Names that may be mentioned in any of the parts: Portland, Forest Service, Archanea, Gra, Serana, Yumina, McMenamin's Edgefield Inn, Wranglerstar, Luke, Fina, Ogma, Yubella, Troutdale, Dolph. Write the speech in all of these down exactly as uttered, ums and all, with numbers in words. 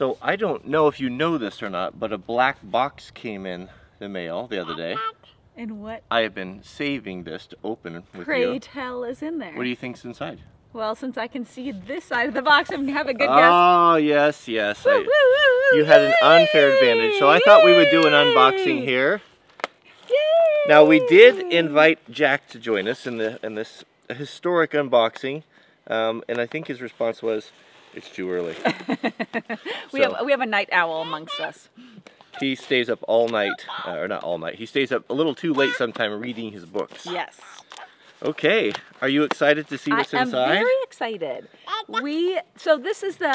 So I don't know if you know this or not, but a black box came in the mail the other day. And what? I have been saving this to open with Pray you. Pray tell is in there. What do you think's inside? Well, since I can see this side of the box, I'm gonna have a good guess. Oh, yes, yes. Woo, I, woo, woo, you had an unfair advantage, so I thought we would do an unboxing here. Yay. Now, we did invite Jack to join us in, the, in this historic unboxing, um, and I think his response was, it's too early. we, so, have, we have a night owl amongst us. He stays up all night, uh, or not all night, he stays up a little too late sometime reading his books. Yes. Okay, are you excited to see what's inside? I am very excited. We, so this is the,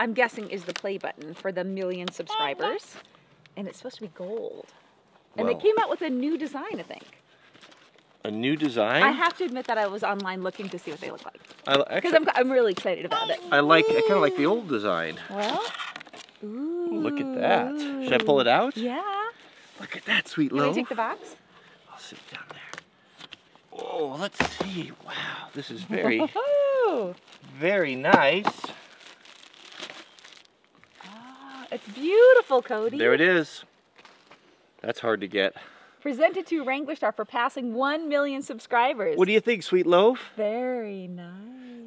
I'm guessing is the play button for the million subscribers. And it's supposed to be gold. And Whoa. They came out with a new design, I think. A new design? I have to admit that I was online looking to see what they look like. Because I'm, I'm really excited about it. I like, I kind of like the old design. Well, ooh. Look at that. Should I pull it out? Yeah. Look at that, sweet loaf. Can we take the box? I'll sit down there. Oh, let's see. Wow, this is very, very nice. Oh, it's beautiful, Cody. There it is. That's hard to get. Presented to Wranglerstar for passing one million subscribers. What do you think, Sweet Loaf? Very nice.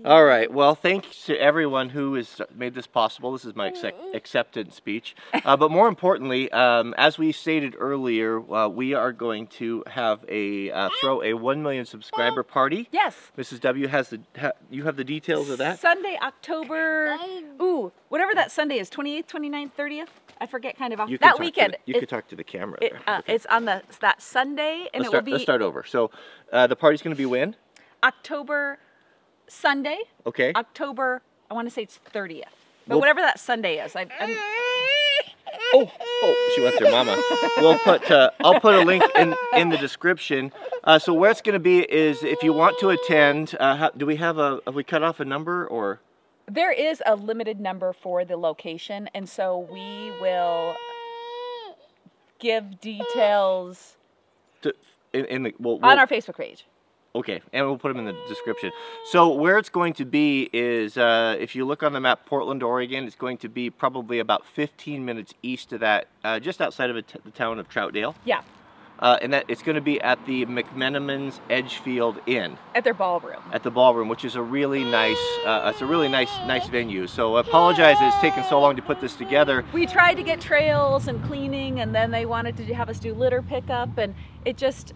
All right. Well, thanks to everyone who has made this possible. This is my accept acceptance speech. Uh, but more importantly, um, as we stated earlier, uh, we are going to have a uh, throw a one million subscriber party. Yes. Missus W has the ha you have the details of that? Sunday, October. Ooh, whatever that Sunday is, twenty-eighth, twenty-ninth, thirtieth. I forget kind of off that weekend. The, you it, could talk to the camera. It, uh, okay. It's on the that Sunday, and let's it start, will be. Let's start over. So, uh, the party's going to be when? October Sunday. Okay. October. I want to say it's thirtieth, but we'll, whatever that Sunday is, I. I'm, oh, oh, she wants her mama. We'll put. Uh, I'll put a link in in the description. Uh, so where it's going to be is if you want to attend. Uh, how, do we have a? Have we cut off a number or? There is a limited number for the location, and so we will give details to, in, in the, we'll, we'll, on our Facebook page. Okay, and we'll put them in the description. So where it's going to be is, uh, if you look on the map, Portland, Oregon, it's going to be probably about fifteen minutes east of that, uh, just outside of a t the town of Troutdale. Yeah. Uh, and that it's going to be at the McMenamin's Edgefield Inn. At their ballroom. At the ballroom, which is a really nice, uh, it's a really nice, nice venue. So I apologize it's taken so long to put this together. We tried to get trails and cleaning, and then they wanted to have us do litter pickup, and it just.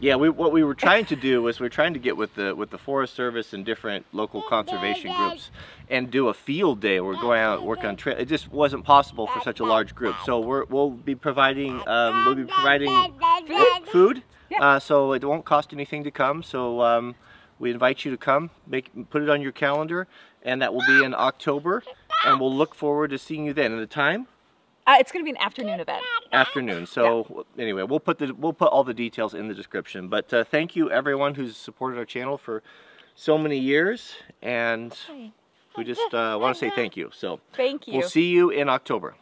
Yeah, we, what we were trying to do was we were trying to get with the with the Forest Service and different local conservation groups and do a field day. We're going out and work on trail. It just wasn't possible for such a large group. So we're, we'll be providing um, we'll be providing food. Uh, so it won't cost anything to come. So um, we invite you to come. Make put it on your calendar, and that will be in October. And we'll look forward to seeing you then. And the time. Uh, it's going to be an afternoon event. Afternoon. So yeah. Anyway, we'll put the we'll put all the details in the description. But uh, thank you everyone who's supported our channel for so many years, and we just uh, want to say thank you. So thank you. We'll see you in October.